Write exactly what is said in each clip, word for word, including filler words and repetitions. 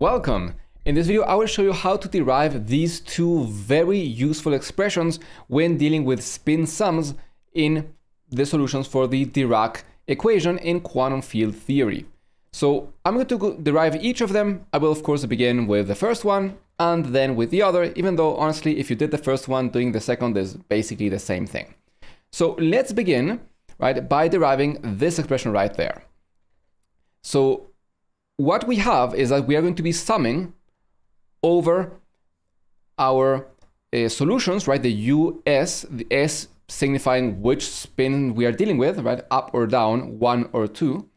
Welcome! In this video I will show you how to derive these two very useful expressions when dealing with spin sums in the solutions for the Dirac equation in quantum field theory. So I'm going to go derive each of them. I will of course begin with the first one and then with the other, even though honestly if you did the first one, doing the second is basically the same thing. So let's begin right by deriving this expression right there. So what we have is that we are going to be summing over our uh, solutions, right? The U, S, the S signifying which spin we are dealing with, right? Up or down, one or two.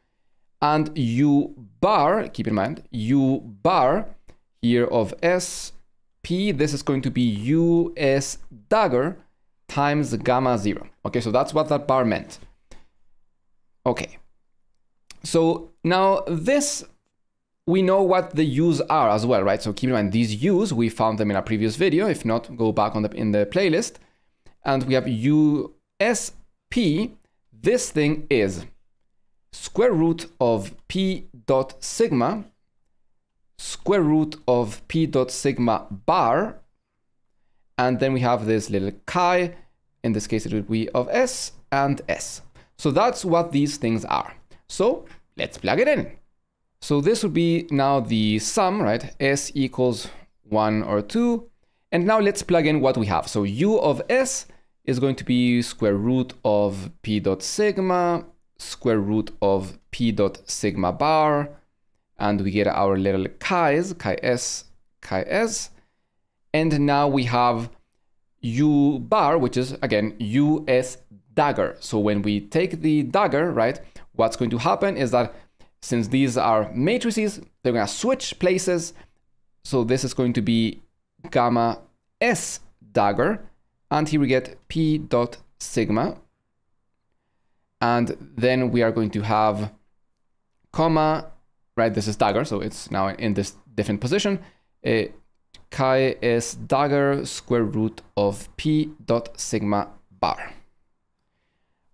And U bar, keep in mind, U bar here of S, P, this is going to be U, S dagger times gamma zero. Okay, so that's what that bar meant. Okay, so now this, we know what the U's are as well, right? So keep in mind, these U's, we found them in a previous video. If not, go back on the, in the playlist. And we have U S P. This thing is square root of P dot sigma, square root of P dot sigma bar. And then we have this little chi, in this case it would be of S and S. So that's what these things are. So let's plug it in. So this would be now the sum, right? S equals one or two. And now let's plug in what we have. So U of S is going to be square root of P dot sigma, square root of P dot sigma bar. And we get our little chi's, chi S, chi S. And now we have U bar, which is again, U S dagger. So when we take the dagger, right? What's going to happen is that since these are matrices, they're going to switch places. So this is going to be gamma S dagger. And here we get P dot sigma. And then we are going to have comma, right? This is dagger. So it's now in this different position. A chi S dagger square root of P dot sigma bar.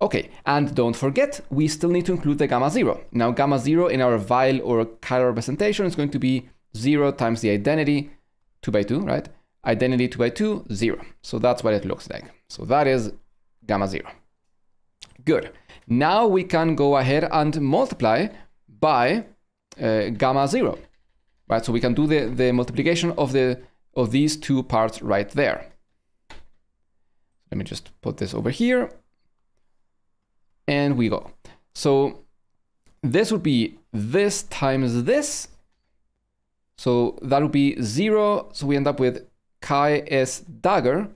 Okay, and don't forget, we still need to include the gamma zero. Now gamma zero in our vial or chiral representation is going to be zero times the identity, two by two, right? Identity two by two, zero. So that's what it looks like. So that is gamma zero. Good. Now we can go ahead and multiply by uh, gamma zero, right? So we can do the, the multiplication of, the, of these two parts right there. Let me just put this over here. And we go. So this would be this times this. So that would be zero. So we end up with chi S dagger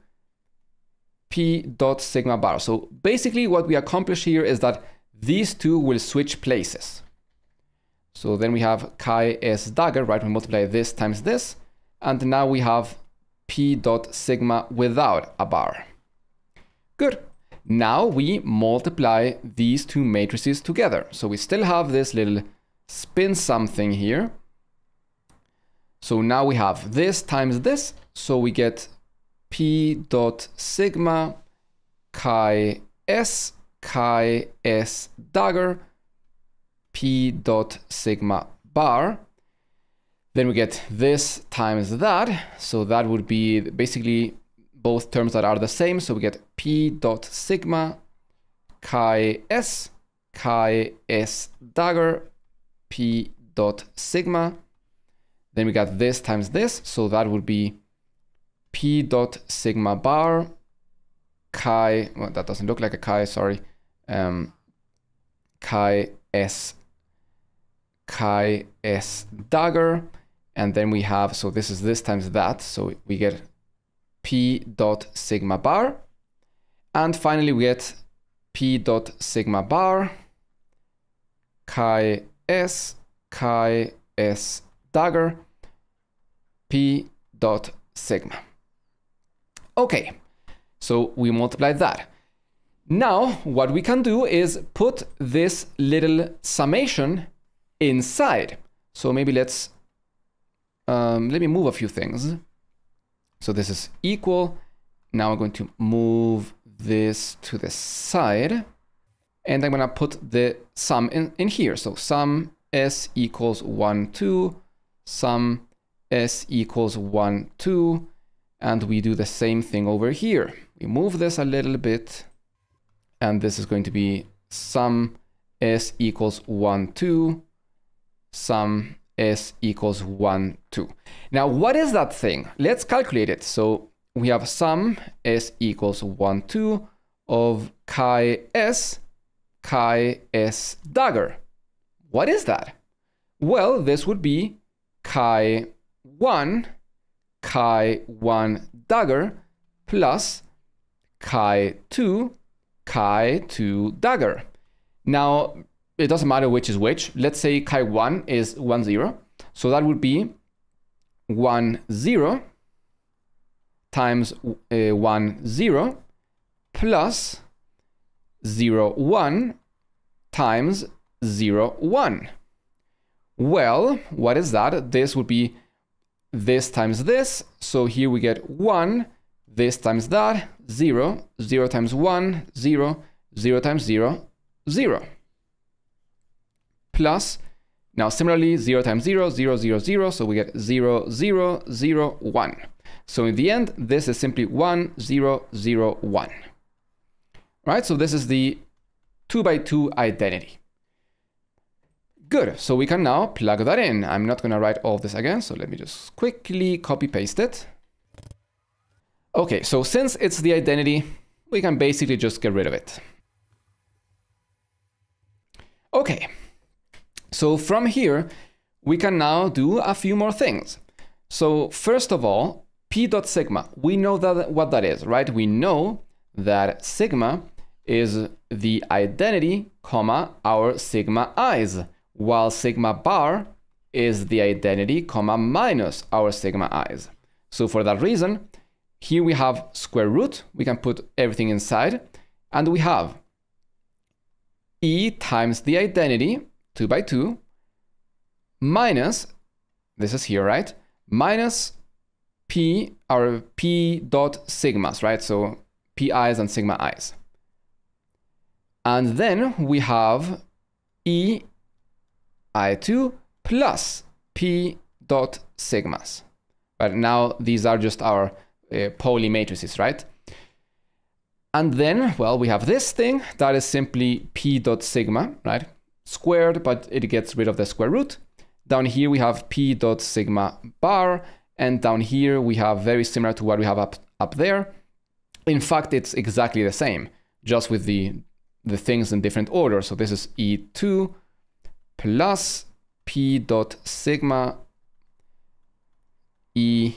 P dot sigma bar. So basically what we accomplish here is that these two will switch places. So then we have chi S dagger, right? We multiply this times this. And now we have P dot sigma without a bar. Good. Now we multiply these two matrices together. So we still have this little spin something here. So now we have this times this. So we get P dot sigma chi S chi S dagger P dot sigma bar. Then we get this times that. So that would be basically both terms that are the same, so we get P dot sigma chi S chi S dagger P dot sigma. Then we got this times this, so that would be P dot sigma bar chi, well, that doesn't look like a chi, sorry, um, chi S chi S dagger, and then we have, so this is this times that, so we get P dot sigma bar. And finally we get P dot sigma bar chi S chi S dagger P dot sigma. Okay, so we multiply that. Now what we can do is put this little summation inside. So maybe let's um, let me move a few things. So this is equal. Now I'm going to move this to the side. And I'm going to put the sum in, in here. So sum S equals one, two. sum s equals one, two, and we do the same thing over here. We move this a little bit, and this is going to be sum s equals one, two, sum s equals one, two. Now, what is that thing? Let's calculate it. So we have sum s equals one, two of chi s, chi s dagger. What is that? Well, this would be chi one, chi one dagger plus chi two, chi two dagger. Now, it doesn't matter which is which. Let's say chi one is one, zero. So that would be one, zero times uh, one, zero plus zero, one times zero, one. Well, what is that? This would be this times this. So here we get one, this times that, zero, zero times one, zero, zero times zero, zero. Plus, now similarly, zero times zero, zero, zero, zero. So we get zero, zero, zero, one. So in the end, this is simply one, zero, zero, one. Right? So this is the two by two identity. Good, so we can now plug that in. I'm not gonna write all this again, so let me just quickly copy paste it. Okay, so since it's the identity, we can basically just get rid of it. Okay, so from here, we can now do a few more things. So first of all, p dot sigma, we know that what that is, right? We know that sigma is the identity, comma, our sigma i's, while sigma bar is the identity, comma, minus our sigma i's. So for that reason, here we have square root, we can put everything inside, and we have e times the identity, two by two, minus, this is here, right? Minus p, our p dot sigmas, right? So p i's and sigma i's. And then we have e I two plus p dot sigmas. But now these are just our uh, Pauli matrices, right? And then, well, we have this thing that is simply p dot sigma, right? Squared, but it gets rid of the square root. Down here we have p dot sigma bar, and down here we have very similar to what we have up, up there. In fact, it's exactly the same, just with the the things in different order. So this is E two plus P dot sigma E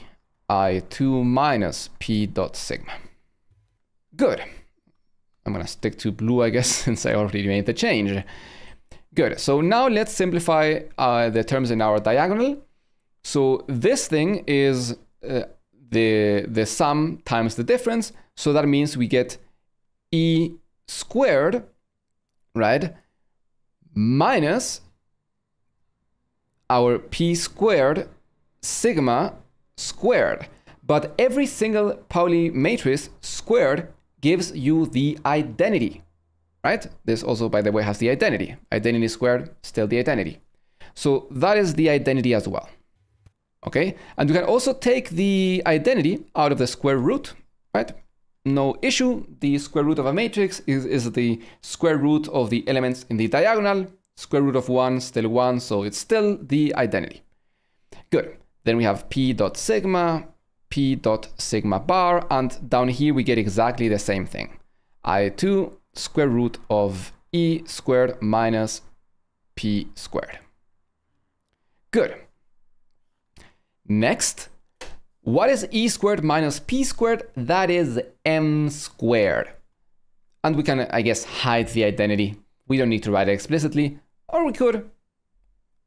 I two minus P dot sigma. Good. I'm gonna stick to blue, I guess, since I already made the change. Good, so now let's simplify uh, the terms in our diagonal. So this thing is uh, the, the sum times the difference. So that means we get E squared, right, minus our p squared sigma squared. But every single Pauli matrix squared gives you the identity, right? This also, by the way, has the identity. Identity squared, still the identity. So that is the identity as well, okay? And you can also take the identity out of the square root, right? No issue, the square root of a matrix is, is the square root of the elements in the diagonal, square root of one, still one, so it's still the identity. Good, then we have p dot sigma, p dot sigma bar, and down here we get exactly the same thing. I two square root of e squared minus p squared. Good. Next, what is e squared minus p squared? That is m squared. And we can, I guess, hide the identity. We don't need to write it explicitly, or we could.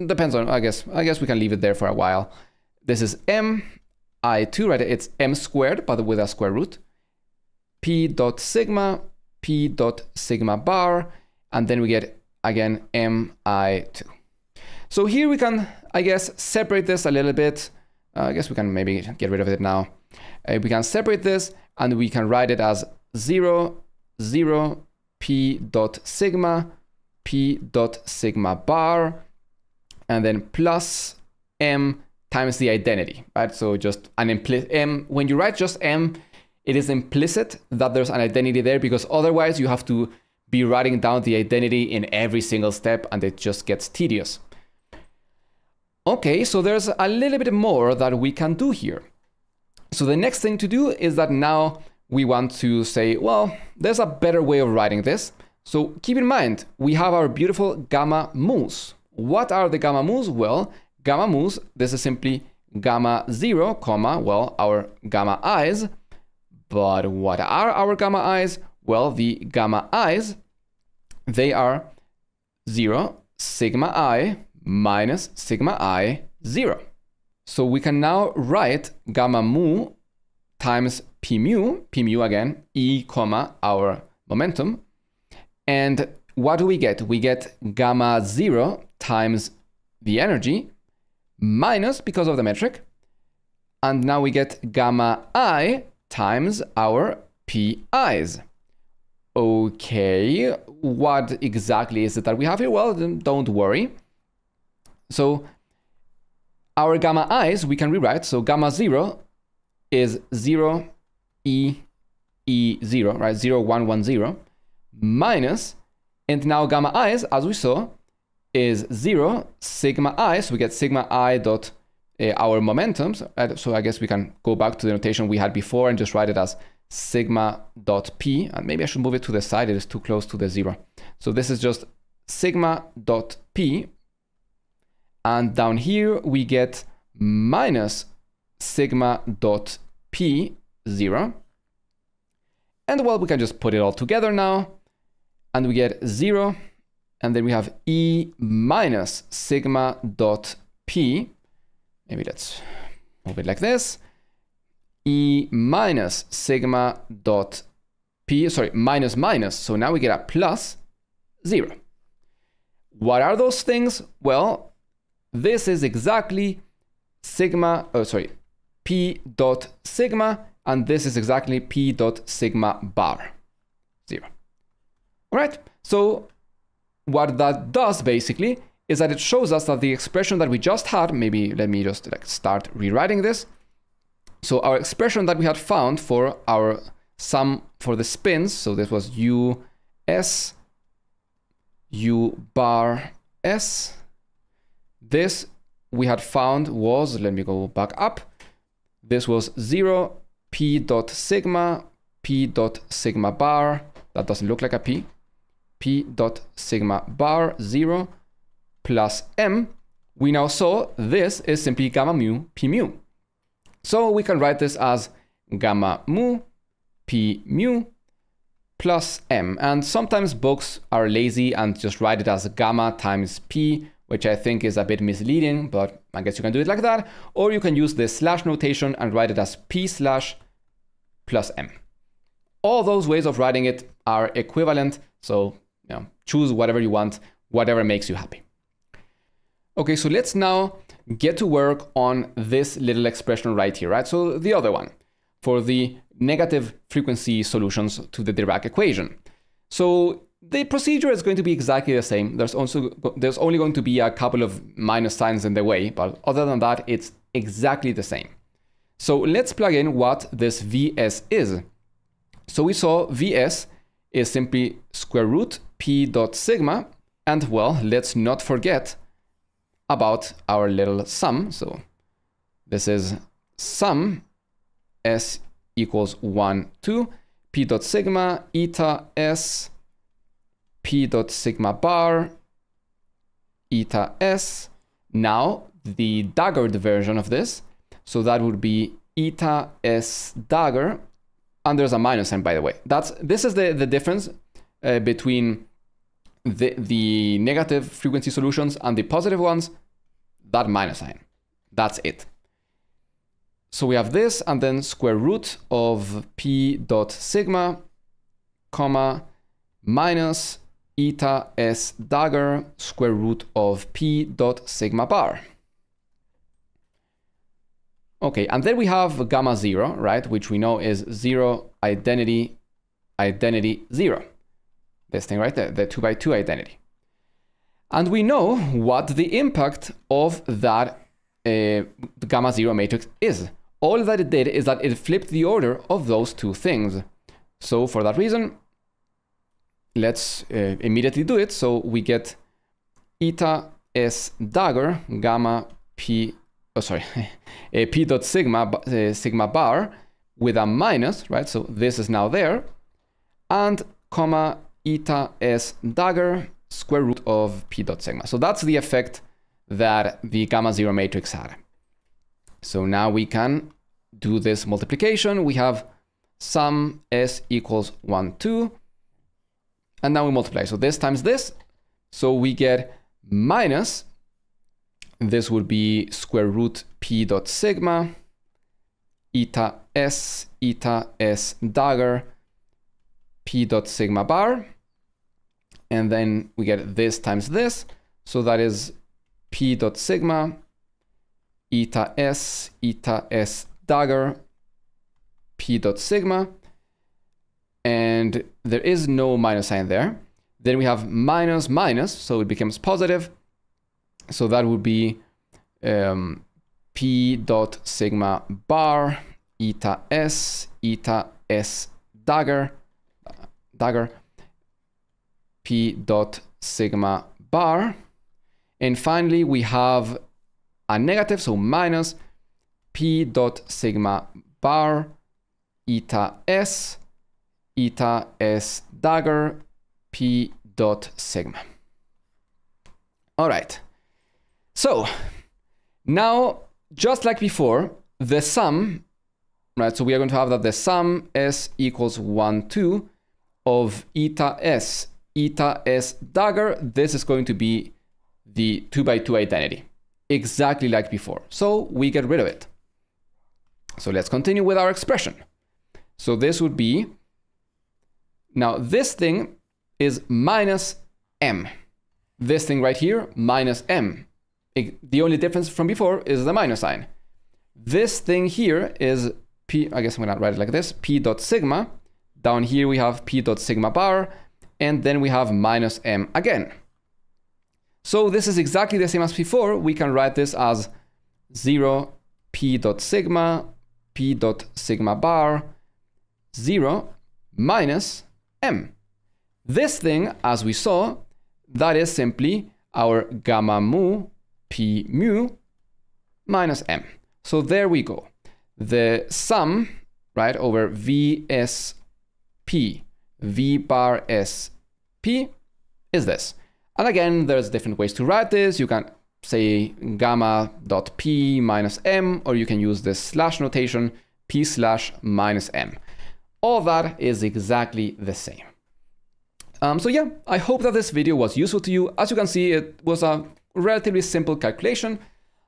Depends on, I guess, I guess we can leave it there for a while. This is m, I two, right? It's m squared, but with a square root. P dot sigma, p dot sigma bar, and then we get, again, m, I two. So here we can, I guess, separate this a little bit. Uh, I guess we can maybe get rid of it now. Uh, we can separate this, and we can write it as zero, zero, p dot sigma, p dot sigma bar, and then plus m times the identity, right? So just an implicit M. When you write just M, it is implicit that there's an identity there, because otherwise you have to be writing down the identity in every single step, and it just gets tedious. Okay, so there's a little bit more that we can do here. So the next thing to do is that now we want to say, well, there's a better way of writing this. So keep in mind, we have our beautiful gamma mu's. What are the gamma mu's? Well, gamma mu's, this is simply gamma zero, comma, well, our gamma i's. But what are our gamma i's? Well, the gamma i's, they are zero, sigma I, minus sigma I, zero. So we can now write gamma mu times p mu, p mu again, e comma, our momentum. And what do we get? We get gamma zero times the energy, minus, because of the metric. And now we get gamma I times our pi's. Okay, what exactly is it that we have here? Well, don't worry. So our gamma i's we can rewrite. So gamma zero is zero e e zero, right? Zero one one zero minus, and now gamma i's, as we saw, is zero sigma I. So we get sigma I dot uh, our momentums. Right? So I guess we can go back to the notation we had before and just write it as sigma dot p. And maybe I should move it to the side. It is too close to the zero. So this is just sigma dot p. And down here, we get minus sigma dot p zero. And well, we can just put it all together now. And we get zero. And then we have e minus sigma dot p. Maybe let's move it like this. E minus sigma dot p, sorry, minus minus. So now we get a plus zero. What are those things? Well, this is exactly sigma, oh, sorry, p dot sigma, and this is exactly p dot sigma bar, zero. All right, so what that does basically is that it shows us that the expression that we just had, maybe let me just like start rewriting this. So our expression that we had found for our sum for the spins, so this was u s, u bar s, this we had found was, let me go back up, this was zero p dot sigma, p dot sigma bar, that doesn't look like a p, p dot sigma bar zero plus m. We now saw this is simply gamma mu p mu. So we can write this as gamma mu p mu plus m. And sometimes books are lazy and just write it as gamma times p, which I think is a bit misleading, but I guess you can do it like that. Or you can use the slash notation and write it as p slash plus m. All those ways of writing it are equivalent, so you know, choose whatever you want, whatever makes you happy. Okay, so let's now get to work on this little expression right here, right? So the other one, for the negative frequency solutions to the Dirac equation. So the procedure is going to be exactly the same. There's also there's only going to be a couple of minus signs in the way, but other than that, it's exactly the same. So let's plug in what this Vs is. So we saw Vs is simply square root p dot sigma, and well, let's not forget about our little sum. So this is sum s equals one, two, p dot sigma, eta s, p dot sigma bar, eta s. Now the daggered version of this, so that would be eta s dagger, and there's a minus sign, by the way. That's this is the the difference uh, between the the negative frequency solutions and the positive ones. That minus sign, that's it. So we have this, and then square root of p dot sigma, comma, minus eta s dagger square root of p dot sigma bar. Okay, and then we have gamma zero, right? Which we know is zero identity, identity zero. This thing right there, the two by two identity. And we know what the impact of that uh, the gamma zero matrix is. All that it did is that it flipped the order of those two things. So for that reason, let's uh, immediately do it. So we get eta s dagger gamma p, oh sorry, a p dot sigma, uh, sigma bar with a minus, right? So this is now there, and comma eta s dagger square root of p dot sigma. So that's the effect that the gamma zero matrix had. So now we can do this multiplication. We have sum s equals one, two, and now we multiply. So this times this, so we get minus, this would be square root p dot sigma, eta s, eta s dagger, p dot sigma bar, and then we get this times this, so that is p dot sigma, eta s, eta s dagger, p dot sigma, and there is no minus sign there. Then we have minus minus, so it becomes positive, so that would be um, p dot sigma bar, eta s, eta s dagger, dagger, p dot sigma bar, and finally we have a negative, so minus p dot sigma bar, eta s, eta s dagger, p dot sigma. All right, so now just like before, the sum, right, so we are going to have that the sum s equals one, two of eta s, eta s dagger, this is going to be the two by two identity, exactly like before. So we get rid of it. So let's continue with our expression. So this would be, now this thing is minus m. This thing right here, minus m. It, the only difference from before is the minus sign. This thing here is p, I guess I'm gonna write it like this, p dot sigma. Down here we have p dot sigma bar, and then we have minus m again. So this is exactly the same as before. We can write this as zero p dot sigma, p dot sigma bar, zero minus m. This thing, as we saw, that is simply our gamma mu p mu minus m. So there we go. The sum, right, over v s p, v bar s p is this. And again, there's different ways to write this. You can say gamma dot p minus m, or you can use this slash notation, p slash minus m. All that is exactly the same. Um, so yeah, I hope that this video was useful to you. As you can see, it was a relatively simple calculation.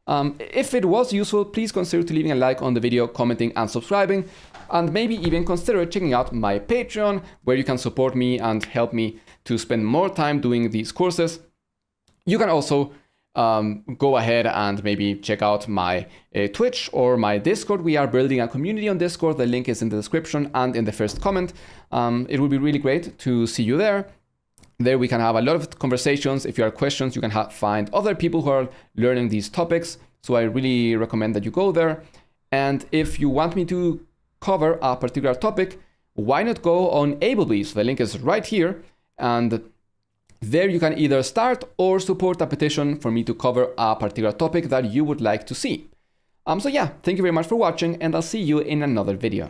Um, if it was useful, please consider to leaving a like on the video, commenting and subscribing, and maybe even consider checking out my Patreon, where you can support me and help me to spend more time doing these courses. You can also um, go ahead and maybe check out my uh, Twitch or my Discord. We are building a community on Discord. The link is in the description and in the first comment. Um, it would be really great to see you there. There we can have a lot of conversations. If you have questions, you can find other people who are learning these topics. So I really recommend that you go there. And if you want me to cover a particular topic, why not go on Ablebees? The link is right here. And there you can either start or support a petition for me to cover a particular topic that you would like to see. Um, so yeah, thank you very much for watching, and I'll see you in another video.